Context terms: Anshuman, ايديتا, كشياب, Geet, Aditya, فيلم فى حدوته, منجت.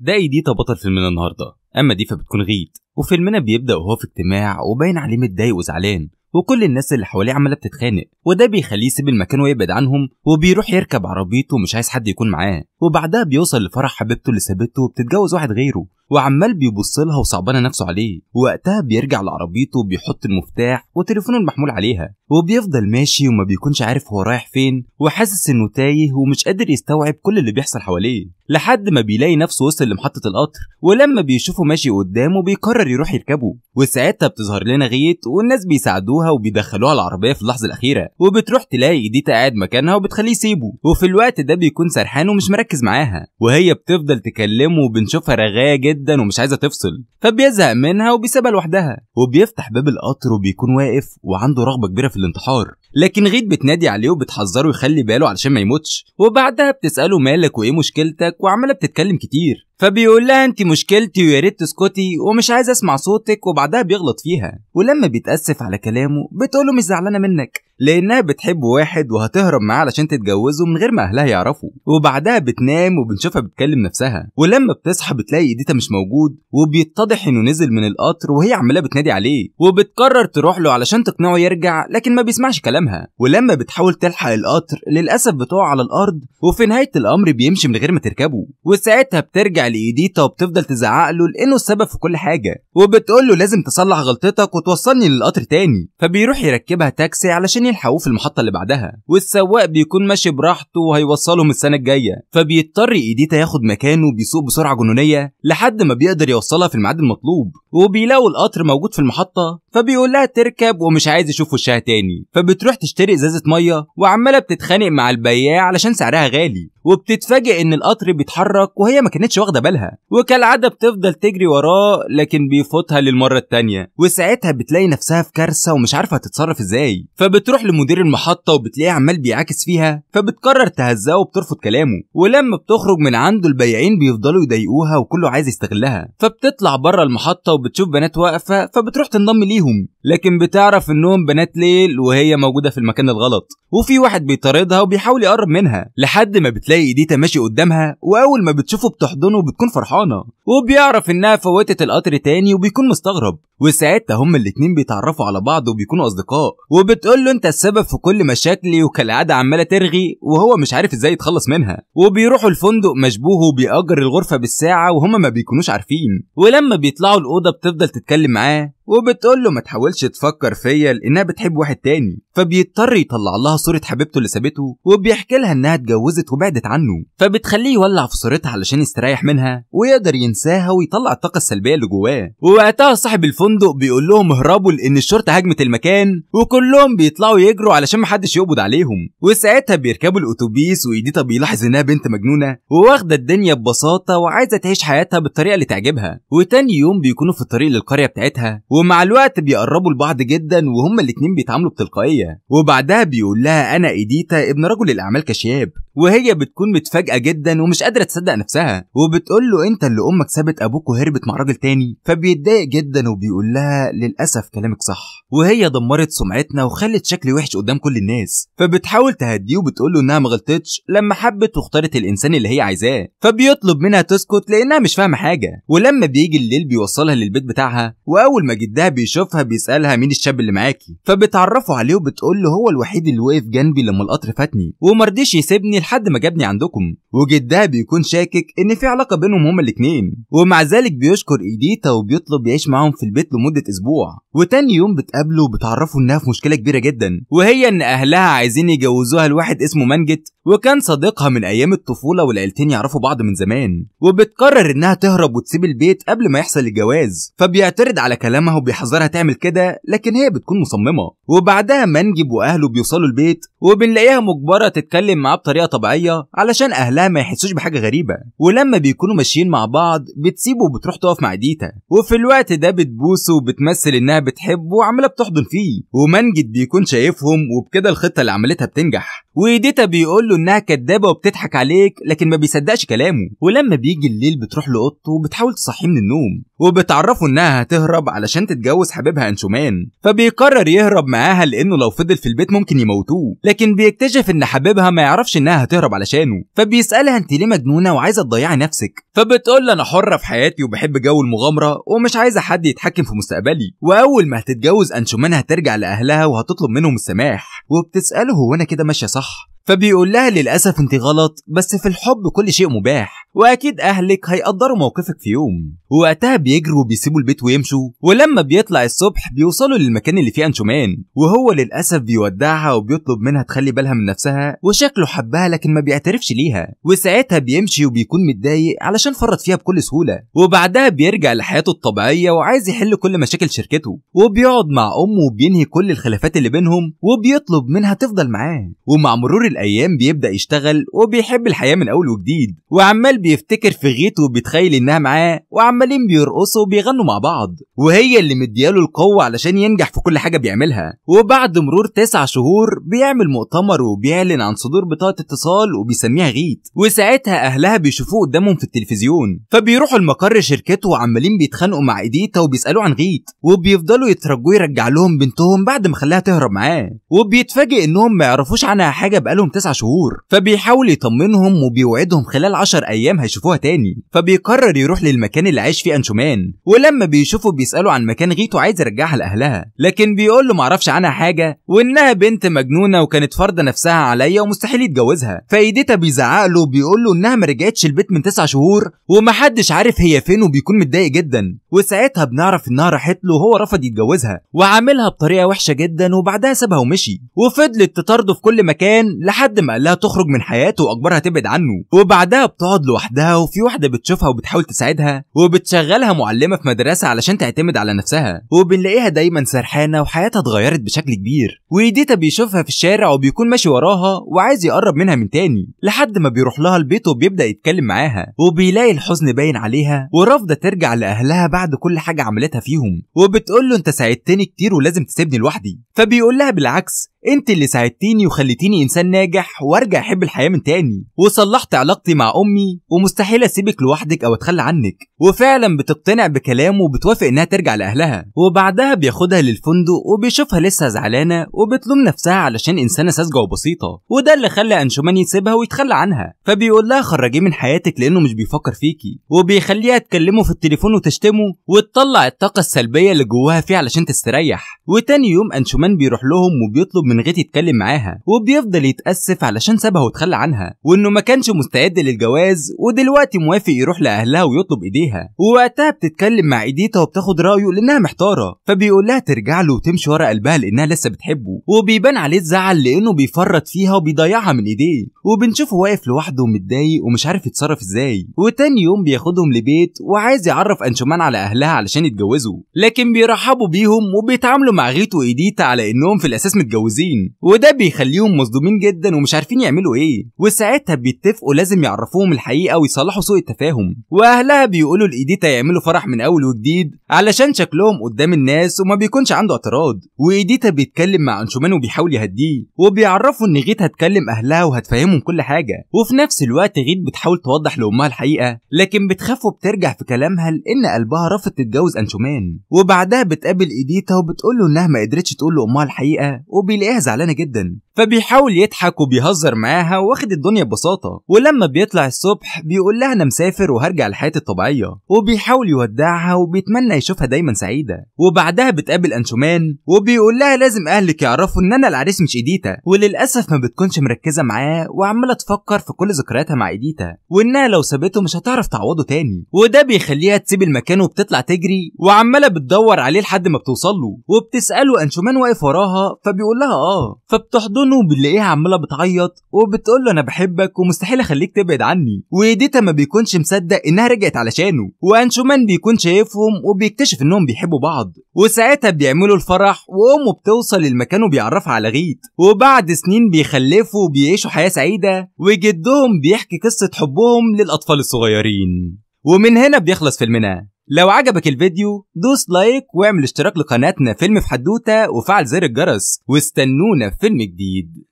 ده ايديتا بطل فيلمنا النهارده، اما دي فبتكون غيت. وفيلمنا بيبدا وهو في اجتماع وباين عليه متضايق وزعلان، وكل الناس اللي حواليه عماله بتتخانق، وده بيخليه يسيب المكان ويبعد عنهم وبيروح يركب عربيته ومش عايز حد يكون معاه. وبعدها بيوصل لفرح حبيبته اللي سابته وبتتجوز واحد غيره، وعمال بيبص لها وصعبانه نفسه عليه. وقتها بيرجع لعربيته وبيحط المفتاح وتليفونه المحمول عليها، وبيفضل ماشي وما بيكونش عارف هو رايح فين، وحاسس انه تايه ومش قادر يستوعب كل اللي بيحصل حواليه، لحد ما بيلاقي نفسه وصل لمحطه القطر. ولما بيشوفه ماشي قدامه بيقرر يروح يركبه، وساعتها بتظهر لنا غيت والناس بيساعدوها وبيدخلوها العربيه في اللحظه الاخيره، وبتروح تلاقي دي قاعد مكانها وبتخليه يسيبه. وفي الوقت ده بيكون سرحان ومش مركز معاها، وهي بتفضل تكلمه وبنشوفها رغايه جدا ومش عايزه تفصل، فبيزهق منها وبيسيبها لوحدها. وبيفتح باب القطر وبيكون واقف وعنده رغبه كبيره في الانتحار، لكن غيت بتنادي عليه وبتحذره يخلي باله علشان ما يموتش. وبعدها بتساله مالك وايه مشكلتك، وعماله بتتكلم كتير، فبيقول لها انت مشكلتي ويا ريت تسكتي ومش عايز اسمع صوتك. وبعدها بيغلط فيها، ولما بيتاسف على كلامه بتقوله مش زعلانه منك لانها بتحب واحد وهتهرب معاه علشان تتجوزه من غير ما اهلها يعرفوا. وبعدها بتنام وبنشوفها بتكلم نفسها، ولما بتصحى بتلاقي ايديتا مش موجود، وبيتضح انه نزل من القطر وهي عماله بتنادي عليه، وبتقرر تروح له علشان تقنعه يرجع، لكن ما بيسمعش كلامها. ولما بتحاول تلحق القطر للاسف بتقع على الارض، وفي نهايه الامر بيمشي من غير ما تركبه. وساعتها بترجع لإيديتا وبتفضل تزعق له لانه السبب في كل حاجه، وبتقول له لازم تصلح غلطتك وتوصلني للقطر تاني. فبيروح يركبها تاكسي علشان يلحقوه في المحطه اللي بعدها، والسواق بيكون ماشي براحته وهيوصلهم السنه الجايه، فبيضطر إيديتا ياخد مكانه وبيسوق بسرعه جنونيه لحد ما بيقدر يوصلها في الميعاد المطلوب. وبيلاقوا القطر موجود في المحطه، فبيقول لها تركب ومش عايز يشوف وشها تاني، فبتروح تشتري ازازه ميه وعماله بتتخانق مع البياع علشان سعرها غالي. وبتتفاجئ ان القطر بيتحرك وهي ما كانتش واخده بالها، وكالعاده بتفضل تجري وراه لكن بيفوتها للمره الثانيه. وساعتها بتلاقي نفسها في كارثه ومش عارفه تتصرف ازاي، فبتروح لمدير المحطه وبتلاقيه عمال بيعاكس فيها، فبتقرر تهزاه وبترفض كلامه. ولما بتخرج من عنده البياعين بيفضلوا يضايقوها وكله عايز يستغلها، فبتطلع بره المحطه وبتشوف بنات واقفه، فبتروح تنضم ليهم، لكن بتعرف انهم بنات ليل وهي موجوده في المكان الغلط. وفي واحد بيطاردها وبيحاول يقرب منها، لحد ما بتلاقي إيديتا ماشي قدامها، واول ما بتشوفه بتحضنه وبتكون فرحانه، وبيعرف انها فوتت القطر تاني وبيكون مستغرب. وساعتها هما الاتنين بيتعرفوا على بعض وبيكونوا اصدقاء، وبتقول له انت السبب في كل مشاكلي، وكالعاده عماله ترغي وهو مش عارف ازاي يتخلص منها. وبيروحوا الفندق مشبوه وبيأجر الغرفه بالساعه وهما ما بيكونوش عارفين. ولما بيطلعوا الاوضه بتفضل تتكلم معاه وبتقول له ما تحاولش تفكر فيا لانها بتحب واحد تاني، فبيضطر يطلع لها صوره حبيبته اللي سابته، وبيحكي لها انها اتجوزت وبعدت عنه، فبتخليه يولع في صورتها علشان يستريح منها ويقدر ينساها ويطلع الطاقه السلبيه اللي جواه. ووقتها صاحب الفندق بيقول لهم اهربوا لان الشرطه هاجمت المكان، وكلهم بيطلعوا يجروا علشان ما حدش يقبض عليهم. وساعتها بيركبوا الاتوبيس، وإيديتا بيلاحظ انها بنت مجنونه وواخده الدنيا ببساطه وعايزه تعيش حياتها بالطريقه اللي تعجبها. وتاني يوم بيكونوا في الطريق للقريه بتاعتها، ومع الوقت بيقربوا لبعض جدا وهما الاتنين بيتعاملوا بتلقائيه. وبعدها بيقول لها انا إيديتا ابن رجل الاعمال كشياب، وهي بتكون متفاجئه جدا ومش قادره تصدق نفسها، وبتقول له انت اللي امك سابت ابوك وهربت مع راجل تاني. فبيتضايق جدا وبيقول لها للاسف كلامك صح، وهي دمرت سمعتنا وخلت شكلي وحش قدام كل الناس. فبتحاول تهديه وبتقول له انها ما غلطتش لما حبت واختارت الانسان اللي هي عايزاه، فبيطلب منها تسكت لانها مش فاهمه حاجه. ولما بيجي الليل بيوصلها للبيت بتاعها، واول ما جدها بيشوفها بيسالها مين الشاب اللي معاكي، فبتعرفه عليه وبتقول له هو الوحيد اللي وقف جنبي لما القطر فاتني ومرضيش يسيبني لحد ما جابني عندكم. وجدها بيكون شاكك ان في علاقه بينهم هما الاثنين، ومع ذلك بيشكر إيديتا وبيطلب يعيش معاهم في البيت لمده اسبوع. وتاني يوم بتقابله وبتعرفه انها في مشكله كبيره جدا، وهي ان اهلها عايزين يجوزوها لواحد اسمه منجت، وكان صديقها من ايام الطفوله والعيلتين يعرفوا بعض من زمان. وبتقرر انها تهرب وتسيب البيت قبل ما يحصل الجواز، فبيعترض على كلامها وبيحذرها تعمل كده، لكن هي بتكون مصممه. وبعدها منجب واهله بيوصلوا البيت، وبنلاقيها مجبره تتكلم معاه بطريقه طبيعيه علشان اهلها ما يحسوش بحاجه غريبه. ولما بيكونوا ماشيين مع بعض بتسيبه وبتروح تقف مع إيديتا، وفي الوقت ده بتبوسه وبتمثل انها بتحبه وعماله بتحضن فيه. ومنجد بيكون شايفهم، وبكده الخطه اللي عملتها بتنجح. وإيديتا بيقول له انها كدابه وبتضحك عليك لكن ما بيصدقش كلامه، ولما بيجي الليل بتروح لقطته وبتحاول تصحيه من النوم وبتعرفه انها هتهرب علشان تتجوز حبيبها انشومان، فبيقرر يهرب معاها لانه لو فضل في البيت ممكن يموتوه، لكن بيكتشف ان حبيبها ما يعرفش انها هتهرب علشانه، فبيسالها انت ليه مجنونه وعايزه تضيعي نفسك؟ فبتقول له انا حره في حياتي وبحب جو المغامره ومش عايزه حد يتحكم في مستقبلي، واول ما هتتجوز انشومان هترجع لاهلها وهتطلب منهم السماح، وبتساله هو انا كده ماشيه صح؟ فبيقول لها للاسف انت غلط، بس في الحب كل شيء مباح واكيد اهلك هيقدروا موقفك في يوم. وقتها بيجروا وبيسيبوا البيت ويمشوا، ولما بيطلع الصبح بيوصلوا للمكان اللي فيه انشومان، وهو للاسف بيودعها وبيطلب منها تخلي بالها من نفسها، وشكله حبها لكن ما بيعترفش ليها، وساعتها بيمشي وبيكون متضايق علشان فرط فيها بكل سهوله، وبعدها بيرجع لحياته الطبيعيه وعايز يحل كل مشاكل شركته، وبيقعد مع امه وبينهي كل الخلافات اللي بينهم وبيطلب منها تفضل معاه، ومع مرور الايام بيبدا يشتغل وبيحب الحياه من اول وجديد، وعمال بيفتكر في غيت وبيتخيل انها معاه، وعمالين بيرقصوا وبيغنوا مع بعض، وهي اللي مدياله القوه علشان ينجح في كل حاجه بيعملها. وبعد مرور 9 شهور بيعمل مؤتمر وبيعلن عن صدور بطاقه اتصال وبيسميها غيت، وساعتها اهلها بيشوفوه قدامهم في التلفزيون، فبيروحوا لمقر شركته وعمالين بيتخانقوا مع إيديتا وبيسالوه عن غيت، وبيفضلوا يترجوه يرجع لهم بنتهم بعد ما خلاها تهرب معاه، وبيتفاجئ انهم ما يعرفوش عنها حاجه بقالهم 9 شهور، فبيحاول يطمنهم وبيوعدهم خلال 10 أيام هيشوفوها تاني، فبيقرر يروح للمكان اللي عايش فيه انشومان، ولما بيشوفوا بيسألوا عن مكان غيت وعايز يرجعها لأهلها، لكن بيقول له معرفش عنها حاجة وإنها بنت مجنونة وكانت فارضة نفسها عليا ومستحيل يتجوزها، فإيديتا بيزعق له وبيقول له إنها ما رجعتش البيت من 9 شهور ومحدش عارف هي فين، وبيكون متضايق جدا، وساعتها بنعرف إنها راحت له وهو رفض يتجوزها وعاملها بطريقة وحشة جدا، وبعدها سابها ومشي، وفضلت تطارده في كل مكان لحد ما قالها تخرج من حياته وأجبرها تبعد عنه، وبعدها بتقعد لوحدها، وفي واحدة بتشوفها وبتحاول تساعدها وبتشغلها معلمة في مدرسة علشان تعتمد على نفسها، وبنلاقيها دايما سرحانة وحياتها اتغيرت بشكل كبير، وإيديتا بيشوفها في الشارع وبيكون ماشي وراها وعايز يقرب منها من تاني، لحد ما بيروح لها البيت وبيبدأ يتكلم معاها، وبيلاقي الحزن باين عليها ورافضة ترجع لأهلها بعد كل حاجة عملتها فيهم، وبتقول له أنت ساعدتني كتير ولازم تسيبني لوحدي، فبيقول لها بالعكس انت اللي ساعدتيني وخليتيني انسان ناجح وارجع احب الحياه من تاني، وصلحت علاقتي مع امي ومستحيل اسيبك لوحدك او اتخلى عنك، وفعلا بتقتنع بكلامه وبتوافق انها ترجع لاهلها، وبعدها بياخدها للفندق وبيشوفها لسه زعلانه وبتلوم نفسها علشان انسانه ساذجه وبسيطه، وده اللي خلى انشومان يسيبها ويتخلى عنها، فبيقول لها خرجيه من حياتك لانه مش بيفكر فيكي، وبيخليها تكلمه في التليفون وتشتمه وتطلع الطاقه السلبيه اللي جواها فيه علشان تستريح، وتاني يوم انشومان بيروح لهم وبيطلب من غيت يتكلم معاها، وبيفضل يتأسف علشان سابها وتخلى عنها، وانه ما كانش مستعد للجواز ودلوقتي موافق يروح لأهلها ويطلب ايديها، ووقتها بتتكلم مع إيديتا وبتاخد رأيه لأنها محتارة، فبيقول لها ترجع له وتمشي ورا قلبها لأنها لسه بتحبه، وبيبان عليه الزعل لأنه بيفرط فيها وبيضيعها من ايديه، وبنشوفه واقف لوحده ومتضايق ومش عارف يتصرف ازاي، وتاني يوم بياخدهم لبيت وعايز يعرف انشومان على أهلها علشان يتجوزوا، لكن بيرحبوا بيهم وبيتعاملوا مع غيت وإيديتا على انهم في الأساس متجوزين، وده بيخليهم مصدومين جدا ومش عارفين يعملوا ايه، وساعتها بيتفقوا لازم يعرفوهم الحقيقه ويصلحوا سوء التفاهم، واهلها بيقولوا لإيديتا يعملوا فرح من اول وجديد علشان شكلهم قدام الناس وما بيكونش عنده اعتراض، وإيديتا بيتكلم مع انشومان وبيحاول يهديه، وبيعرفوا ان غيت هتكلم اهلها وهتفهمهم كل حاجه، وفي نفس الوقت غيت بتحاول توضح لامها الحقيقه لكن بتخاف وبترجع في كلامها لان قلبها رفض تتجوز انشومان، وبعدها بتقابل إيديتا وبتقول له انها ما قدرتش تقول لامها الحقيقه وبيلاقيها زعلانه جدا، فبيحاول يضحك وبيهزر معاها واخد الدنيا ببساطه، ولما بيطلع الصبح بيقول لها انا مسافر وهرجع لحياتي الطبيعيه، وبيحاول يودعها وبيتمنى يشوفها دايما سعيده، وبعدها بتقابل انشومان وبيقول لها لازم اهلك يعرفوا ان انا العريس مش إيديتا، وللاسف ما بتكونش مركزه معاه وعماله تفكر في كل ذكرياتها مع إيديتا، وانها لو سابته مش هتعرف تعوضه تاني، وده بيخليها تسيب المكان وبتطلع تجري وعماله بتدور عليه لحد ما بتوصل له، وبتساله انشومان واقف وراها فبيقول لها اه، فبتحضنه وبنلاقيها عماله بتعيط وبتقول له انا بحبك ومستحيل اخليك تبعد عني، وإيديتا ما بيكونش مصدق انها رجعت علشانه، وانشومان بيكون شايفهم وبيكتشف انهم بيحبوا بعض، وساعتها بيعملوا الفرح وامه بتوصل للمكان وبيعرفها على غيت، وبعد سنين بيخلفوا وبيعيشوا حياه سعيده، وجدهم بيحكي قصه حبهم للاطفال الصغيرين. ومن هنا بيخلص فيلمنا. لو عجبك الفيديو دوس لايك واعمل اشتراك لقناتنا فيلم في حدوتة وفعل زر الجرس، واستنونا في فيلم جديد.